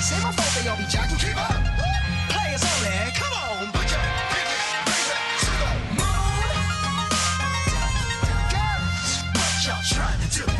Save my phone, they all be jocking, keep up. Players only, come on. Put your pinky to the moon. Girls, what y'all trying to do?